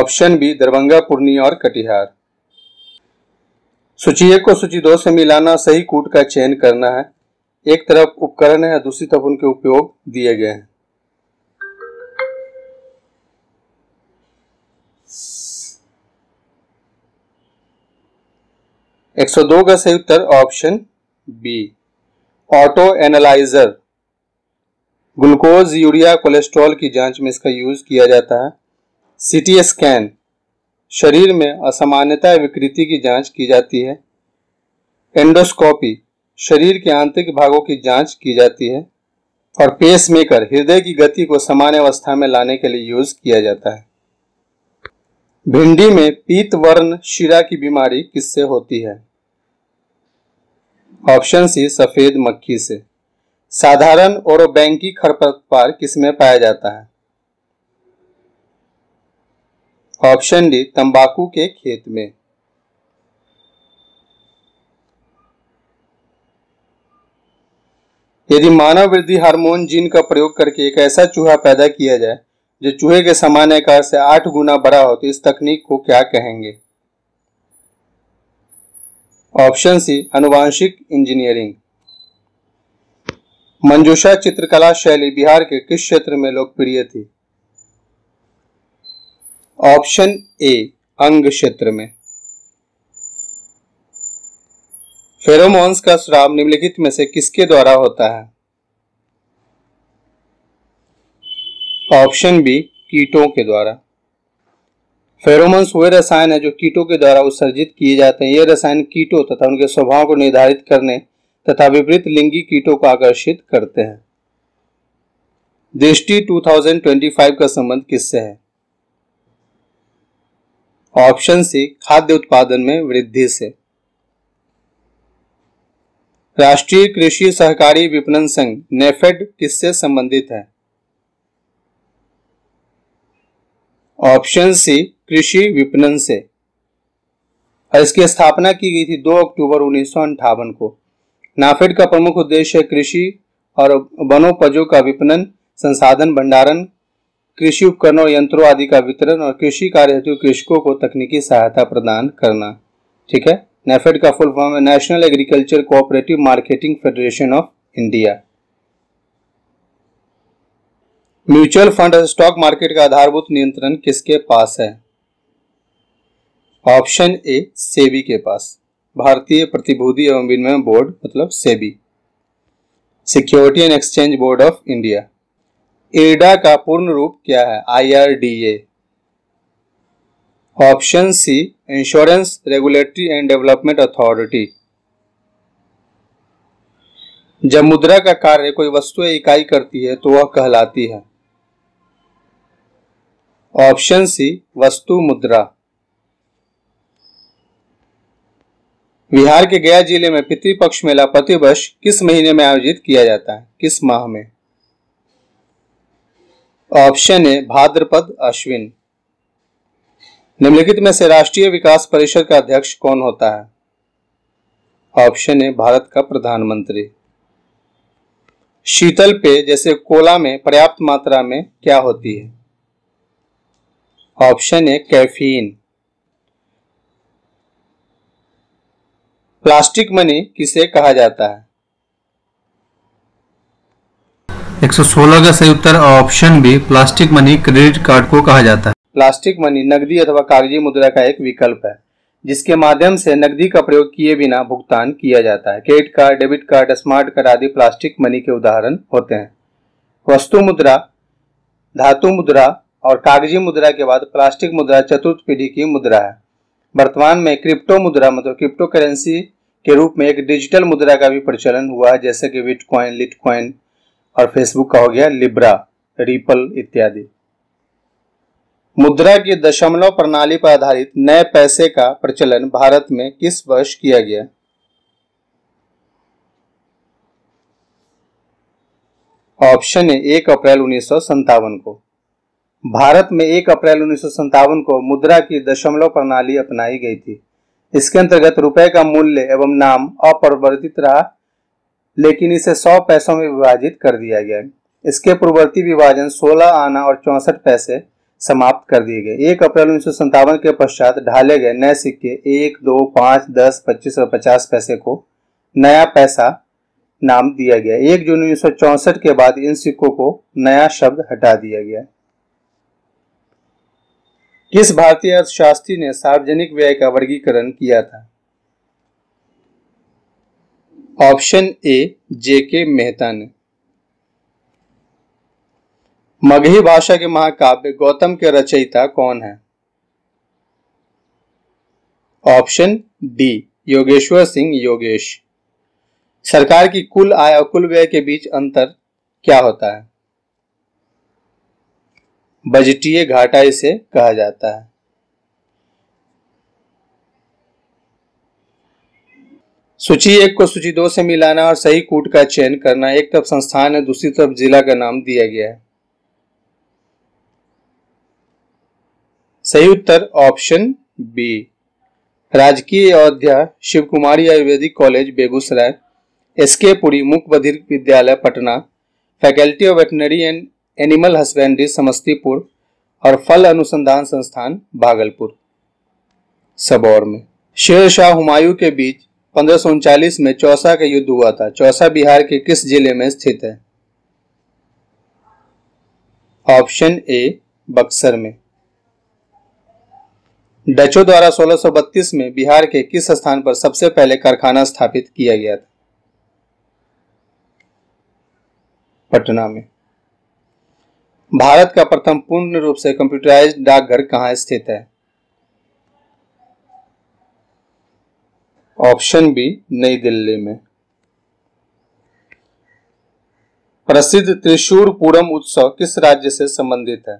ऑप्शन बी दरभंगा, पूर्णिया और कटिहार। सूची 1 को सूची 2 से मिलाना, सही कूट का चयन करना है। एक तरफ उपकरण है, दूसरी तरफ उनके उपयोग दिए गए हैं। एक 102 का सही उत्तर option B auto analyser. Glucose, urea, cholesterol की जांच में इसका यूज किया जाता है। सीटी स्कैन, शरीर में असामान्यता विकृति की जांच की जाती है। एंडोस्कोपी, शरीर के आंतरिक भागों की जांच की जाती है। और पेसमेकर, हृदय की गति को सामान्य अवस्था में लाने के लिए यूज किया जाता है। भिंडी में पीतवर्ण शीरा की बीमारी किससे होती है? ऑप्शन सी सफेद मक्खी से। साधारण ओरोबैंकी खरपतवार किसमें पाया जाता है? ऑप्शन डी तंबाकू के खेत में। यदि मानव वृद्धि हार्मोन जीन का प्रयोग करके एक ऐसा चूहा पैदा किया जाए जो चूहे के सामान्य आकार से 8 गुना बड़ा हो तो इस तकनीक को क्या कहेंगे? ऑप्शन सी आनुवांशिक इंजीनियरिंग। मंजूषा चित्रकला शैली बिहार के किस क्षेत्र में लोकप्रिय थी? ऑप्शन ए, अंग क्षेत्र में। फेरोमोन्स का स्राव निम्नलिखित में से किसके द्वारा होता है? ऑप्शन बी, कीटों के द्वारा। फेरोमोन्स वे रसायन है जो कीटों के द्वारा उत्सर्जित किए जाते हैं। ये रसायन कीटों तथा उनके स्वभाव को निर्धारित करने तथा विपरीत लिंगी कीटों को आकर्षित करते हैं। दृष्टि 2025 का संबंध किससे है? ऑप्शन सी, खाद्य उत्पादन में वृद्धि से। राष्ट्रीय कृषि सहकारी विपणन संघ नेफेड किससे संबंधित है? ऑप्शन सी, कृषि विपणन से। और इसकी स्थापना की गई थी 2 अक्टूबर 1958 को। नाफेड का प्रमुख उद्देश्य कृषि और वनोपजों का विपणन, संसाधन भंडारण, कृषि उपकरणों और यंत्रों आदि का वितरण और कृषि कार्य हेतु कृषकों को तकनीकी सहायता प्रदान करना। ठीक है, नेफेड का फुल फॉर्म है national agriculture cooperative marketing federation of India. Mutual fund और स्टॉक मार्केट का आधारभूत नियंत्रण किसके पास है? ऑप्शन ए, सेबी के पास। भारतीय प्रतिभूति एवं विनिमय बोर्ड मतलब SEBI, security and exchange board of India. IRDA का पूर्ण रूप क्या है? IRDA। Option C, insurance regulatory and development authority. जब मुद्रा का कार्य कोई वस्तु या इकाई करती है तो वह कहलाती है? ऑप्शन सी, वस्तु मुद्रा। बिहार के गया जिले में पितृपक्ष मेला प्रतिवर्ष किस महीने में आयोजित किया जाता है? किस माह में? ऑप्शन ए, भाद्रपद अश्विन। निम्नलिखित में से राष्ट्रीय विकास परिषद का अध्यक्ष कौन होता है? ऑप्शन ए, भारत का प्रधानमंत्री। शीतल पेय जैसे कोला में पर्याप्त मात्रा में क्या होती है? Option A, caffeine. Plastic money किसे कहा जाता है? 116 का सही उत्तर option B, plastic money credit card को कहा जाता है। प्लास्टिक मनी नकदी अथवा कागजी मुद्रा का एक विकल्प है जिसके माध्यम से नकदी का प्रयोग किए बिना भुगतान किया जाता है। Credit card, debit card, smart card आदि प्लास्टिक मनी के उदाहरण होते हैं। वस्तु मुद्रा, धातु मुद्रा और कागजी मुद्रा के बाद प्लास्टिक मुद्रा चतुर्थ पीढ़ी की मुद्रा है। वर्तमान में क्रिप्टो मुद्रा मतलब क्रिप्टो करेंसी के रूप में एक डिजिटल मुद्रा का भी प्रचलन हुआ है, जैसे कि बिटकॉइन, लिटकॉइन और फेसबुक का हो गया लिब्रा, रिपल इत्यादि। मुद्रा की दशमलव प्रणाली पर आधारित नए पैसे का प्रचलन भारत में किस वर्ष किया गया? ऑप्शन है 1 अप्रैल 1957 को। भारत में 1 अप्रैल 1957 को मुद्रा की दशमलव प्रणाली अपनाई गई थी। इसके अंतर्गत रुपए का मूल्य एवं नाम अपरिवर्तित रहा, लेकिन इसे 100 पैसों में विभाजित कर दिया गया। इसके पूर्ववर्ती विभाजन 16 आना और 64 पैसे समाप्त कर दिए गए। 1 अप्रैल 1957 के पश्चात ढाले गए नए सिक्के 1, 2, 5, 10, 25 और 50 पैसे को नया पैसा नाम दिया गया। 1 जून 1964 के बाद इन सिक्कों को नया शब्द हटा दिया गया। किस भारतीय अर्थशास्त्री ने सार्वजनिक व्यय का वर्गीकरण किया था? ऑप्शन ए, जेके मेहता ने। मगही भाषा के महाकाव्य गौतम के रचयिता कौन है? Option D, Yogeshwar Singh Yogesh. सरकार की कुल आय और कुल व्यय के बीच अंतर क्या होता है? बजटीय घाटा इसे कहा जाता है। सूची 1 को सूची 2 से मिलाना और सही कूट का चयन करना। एक तरफ संस्थान है, दूसरी तरफ जिला का नाम दिया गया है। सही उत्तर ऑप्शन बी, राजकीय अयोध्या शिव कुमारी आयुर्वेदिक कॉलेज बेगूसराय, एसके पुरी मुक बधिर विद्यालय Patna, faculty of veterinary and animal husbandry Samastipur और फल अनुसंधान संस्थान भागलपुर सबौर में। शेर शाह हुमायूं के बीच 1539 में चौसा का युद्ध हुआ था। चौसा बिहार के किस जिले में स्थित है? ऑप्शन ए बक्सर में। डचों द्वारा 1632 में बिहार के किस स्थान पर सबसे पहले कारखाना स्थापित किया गया था? पटना में। भारत का प्रथम पूर्ण रूप से कंप्यूटराइज्ड डाकघर कहाँ स्थित है? ऑप्शन बी नई दिल्ली में। प्रसिद्ध त्रिशूर पूरम उत्सव किस राज्य से संबंधित है?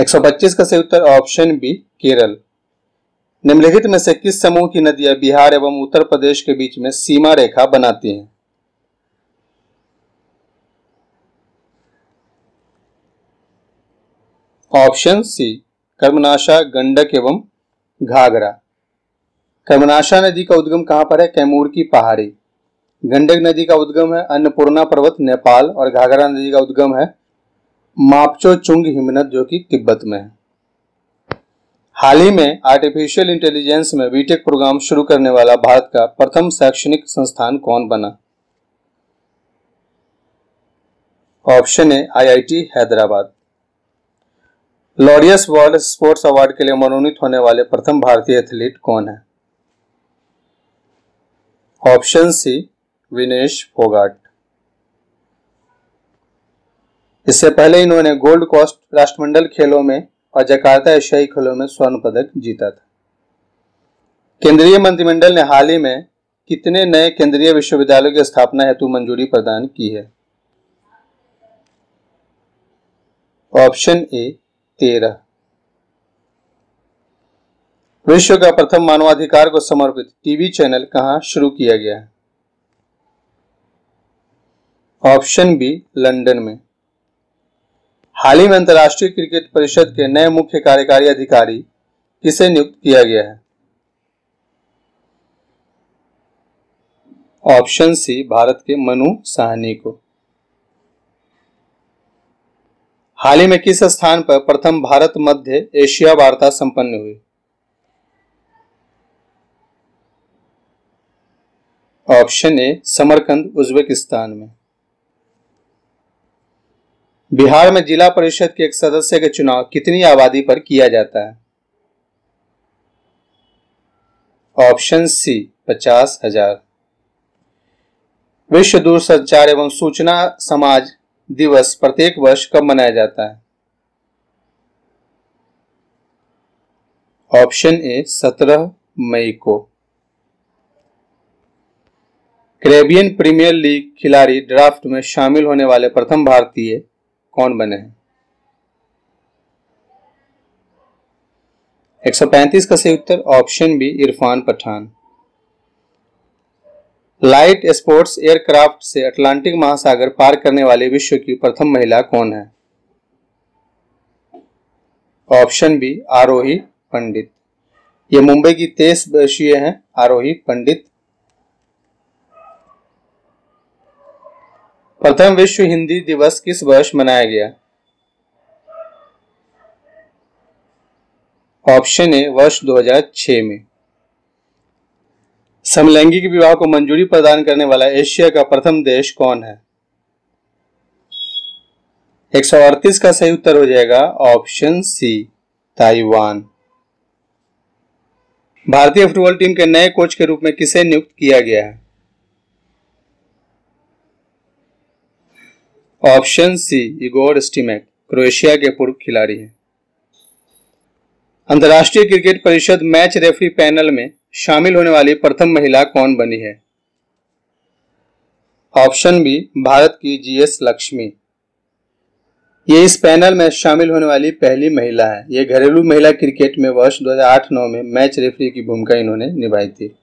एक 125 का सही उत्तर ऑप्शन बी केरल। निम्नलिखित में से किस समूह की नदियां बिहार एवं उत्तर प्रदेश के बीच में सीमा रेखा बनाती हैं? ऑप्शन सी कर्मनाशा, गंडक एवं घाघरा। कर्मनाशा नदी का उद्गम कहां पर है? कैमूर की पहाड़ी। गंडक नदी का उद्गम है अन्नपूर्णा पर्वत नेपाल और घाघरा नदी का उद्गम है मापचो चुंग हिमनद जो कि तिब्बत में है। हाल ही में आर्टिफिशियल इंटेलिजेंस में बीटेक प्रोग्राम शुरू करने वाला भारत का प्रथम शैक्षणिक संस्थान कौन बना? Option A IIT Hyderabad. Laureus world sports award के लिए मनोनीत होने वाले प्रथम भारतीय एथलीट कौन है? Option C Vinesh Phogat. इससे पहले इन्होंने गोल्ड कोस्ट राष्ट्रमंडल खेलों में और जकार्ता एशियाई खेलों में स्वर्ण पदक जीता था। केंद्रीय मंत्रिमंडल ने हाल ही में कितने नए केंद्रीय विश्वविद्यालयों की स्थापना हेतु मंजूरी प्रदान की है? Option A 13। विश्व का प्रथम मानवाधिकार को समर्पित टीवी चैनल कहां शुरू किया गया है? ऑप्शन बी लंदन में। हाल ही में अंतर्राष्ट्रीय क्रिकेट परिषद के नए मुख्य कार्यकारी अधिकारी किसे नियुक्त किया गया है? ऑप्शन सी भारत के मनु साहनी को। हाल ही में किस स्थान पर प्रथम भारत मध्य एशिया वार्ता संपन्न हुई? ऑप्शन ए समरकंद उज्बेकिस्तान में। बिहार में जिला परिषद के एक सदस्य का चुनाव कितनी आबादी पर किया जाता है? Option C 50,000। विश्व दूरसंचार एवं सूचना समाज दिवस प्रत्येक वर्ष कब मनाया जाता है? ऑप्शन ए 17 मई को। कैरेबियन प्रीमियर लीग खिलाड़ी ड्राफ्ट में शामिल होने वाले प्रथम भारतीय कौन बने हैं? 135 का सही उत्तर option B Irfan Pathan. Light sports aircraft से अटलांटिक महासागर पार करने वाली विश्व की प्रथम महिला कौन है? ऑप्शन बी आरोही पंडित। ये मुंबई की 23 वर्षीय हैं आरोही पंडित। प्रथम विश्व हिंदी दिवस किस वर्ष मनाया गया? ऑप्शन ए वर्ष 2006 में। समलैंगिक विवाह को मंजूरी प्रदान करने वाला एशिया का प्रथम देश कौन है? 138 का सही उत्तर हो जाएगा ऑप्शन सी ताइवान। भारतीय फुटबॉल टीम के नए कोच के रूप में किसे नियुक्त किया गया है? Option C Igor Stimac, Croatia के पूर्व खिलाड़ी हैं। अंतर्राष्ट्रीय क्रिकेट परिषद मैच रेफरी पैनल में शामिल होने वाली प्रथम महिला कौन बनी है? ऑप्शन बी भारत की जीएस लक्ष्मी। ये इस पैनल में शामिल होने वाली पहली महिला है। ये घरेलू महिला क्रिकेट में वर्ष 2008-09 में मैच रेफरी की भूमिका इन्होंने निभाई थी।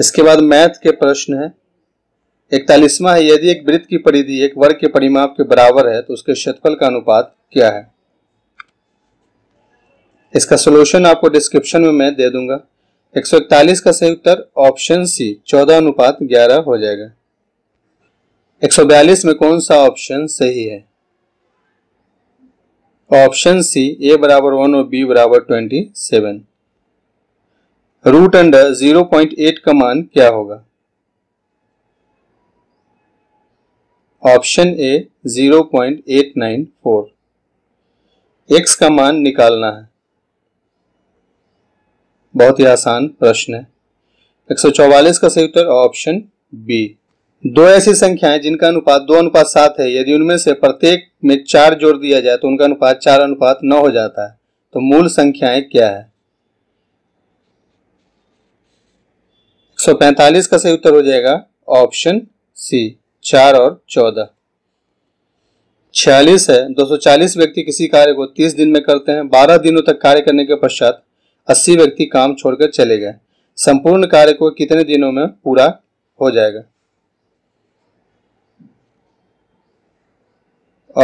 इसके बाद मैथ के प्रश्न है। 41वां है, यदि एक वृत्त की परिधि एक वर्ग के परिमाप के बराबर है तो उसके क्षेत्रफल का अनुपात क्या है? इसका सलूशन आपको डिस्क्रिप्शन में मैं दे दूंगा। 141 का सही उत्तर ऑप्शन सी 14:11 हो जाएगा। 142 में कौन सा ऑप्शन सही है? ऑप्शन सी a बराबर 1 और b बराबर 27। रूट अंडर 0.8 का मान क्या होगा? ऑप्शन ए 0.894। एक्स का मान निकालना है, बहुत ही आसान प्रश्न है। 144 का सही उत्तर ऑप्शन बी। दो ऐसी संख्याएं जिनका अनुपात 2:7 है, यदि उनमें से प्रत्येक में 4 जोड़ दिया जाए तो उनका अनुपात 4:9 हो जाता है, तो मूल संख्याएं क्या है? 145 का सही उत्तर हो जाएगा ऑप्शन सी 4 और 14। 46 है, 240 व्यक्ति किसी कार्य को 30 दिन में करते हैं। 12 दिनों तक कार्य करने के पश्चात 80 व्यक्ति काम छोड़कर चले गए। संपूर्ण कार्य को कितने दिनों में पूरा हो जाएगा?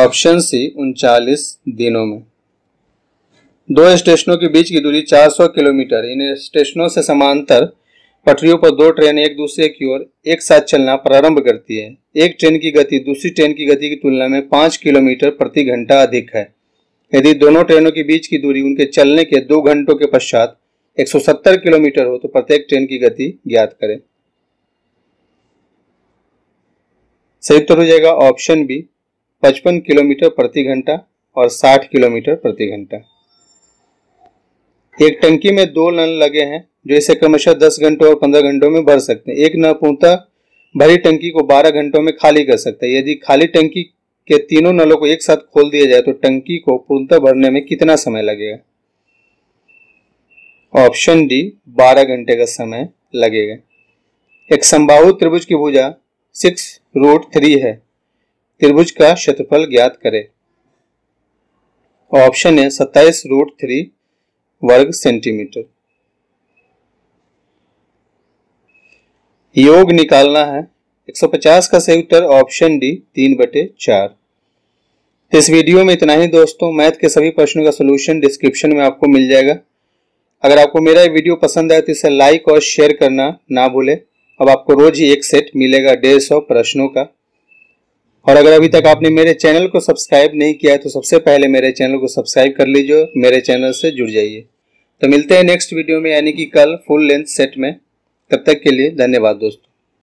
ऑप्शन सी 39 दिनों में। दो स्टेशनों के बीच की दूरी 400 किलोमीटर। इन स्टेशनों से समांतर पटरियों पर दो ट्रेन एक दूसरे की ओर एक साथ चलना प्रारंभ करती है। एक ट्रेन की गति दूसरी ट्रेन की गति की तुलना में 5 किलोमीटर प्रति घंटा अधिक है। यदि दोनों ट्रेनों के बीच की दूरी उनके चलने के 2 घंटों के पश्चात 170 किलोमीटर हो तो प्रत्येक ट्रेन की गति ज्ञात करें। सही उत्तर हो जाएगा ऑप्शन बी 55 किलोमीटर प्रति घंटा और 60 किलोमीटर प्रति घंटा। एक टंकी में 2 नल लगे हैं जो इसे क्रमशः 10 घंटों और 15 घंटों में भर सकते हैं। एक नल पूर्णतः भरी टंकी को 12 घंटों में खाली कर सकता है। यदि खाली टंकी के तीनों नलों को एक साथ खोल दिया जाए तो टंकी को पूर्णतः भरने में कितना समय लगेगा? ऑप्शन डी 12 घंटे का समय लगेगा। एक समबाहु त्रिभुज की भुजा 6√3 है। त्रिभुज का क्षेत्रफल ज्ञात करें। ऑप्शन है 27√3 वर्ग सेंटीमीटर। योग निकालना है। 150 का सही उत्तर ऑप्शन डी 3/4। इस वीडियो में इतना ही दोस्तों। मैथ के सभी प्रश्नों का सोल्यूशन डिस्क्रिप्शन में आपको मिल जाएगा। अगर आपको मेरा ये वीडियो पसंद आए तो इसे लाइक और शेयर करना ना भूलें। अब आपको रोज ही एक सेट मिलेगा 150 प्रश्नों का। और अगर अभी तक आपने मेरे चैनल को सब्सक्राइब नहीं किया है तो सबसे पहले मेरे चैनल को सब्सक्राइब कर लीजिए, मेरे चैनल से जुड़ जाइए। तो मिलते हैं नेक्स्ट वीडियो में, यानी कि कल फुल लेंथ सेट में। तब तक के लिए धन्यवाद दोस्तों।